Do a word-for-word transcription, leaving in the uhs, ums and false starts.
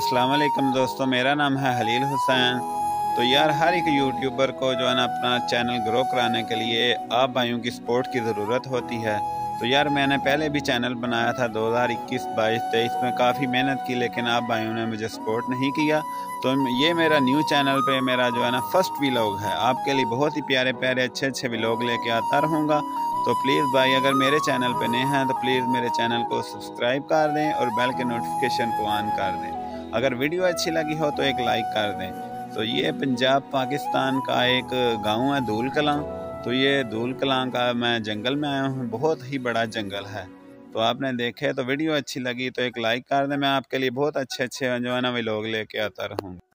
अस्सलाम वालेकुम दोस्तों, मेरा नाम है हलील हुसैन। तो यार हर एक यूट्यूबर को जो है ना अपना चैनल ग्रो कराने के लिए आप भाइयों की सपोर्ट की ज़रूरत होती है। तो यार मैंने पहले भी चैनल बनाया था दो हज़ार इक्कीस बाईस तेईस में, काफ़ी मेहनत की लेकिन आप भाइयों ने मुझे सपोर्ट नहीं किया। तो ये मेरा न्यू चैनल पे मेरा जो है ना फर्स्ट व्लॉग है, आपके लिए बहुत ही प्यारे प्यारे अच्छे अच्छे व्लॉग लेके आता रहूँगा। तो प्लीज़ भाई अगर मेरे चैनल पे नए हैं तो प्लीज़ मेरे चैनल को सब्सक्राइब कर दें और बेल के नोटिफिकेशन को ऑन कर दें। अगर वीडियो अच्छी लगी हो तो एक लाइक कर दें। तो ये पंजाब पाकिस्तान का एक गांव है ढूल कलां। तो ये ढूल कलां का मैं जंगल में आया हूँ, बहुत ही बड़ा जंगल है। तो आपने देखे तो वीडियो अच्छी लगी तो एक लाइक कर दें। मैं आपके लिए बहुत अच्छे अच्छे जो है ना व्लॉग लेके आता रहूँगा।